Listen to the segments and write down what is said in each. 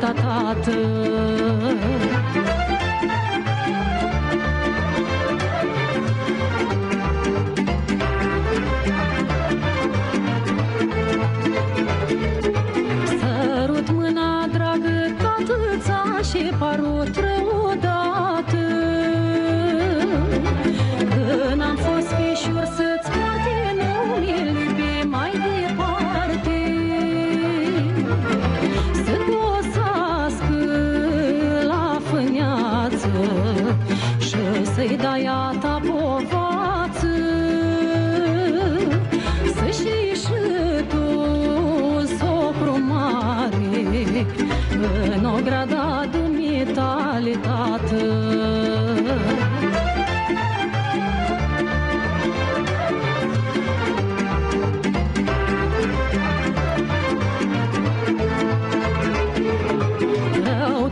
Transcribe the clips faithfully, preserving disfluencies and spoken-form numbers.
ta, tată. Sărut mâna, dragă tată-ța, și parut răudată. Când am fost fișor să-ți plate, nu mi-l iubi mai departe. Să dosească la fâneață și să-i dai a ta povață. Să știi și tu, socru mare, în ograda dumii tale, tată.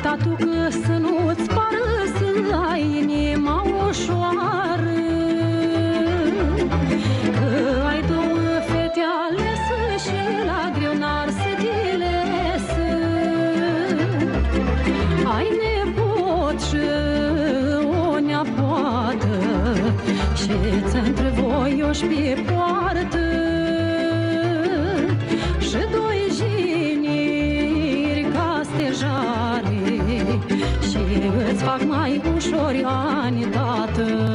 Tatu, că să nu-ți pară să ai inima ușoară, că ai două fete alese și la greu n-ar să dilese. Ai nepot și o neapoată și-ți între voioși pe poartă și doi jiniri ca stejari. Și îți fac mai ușor ani, tată.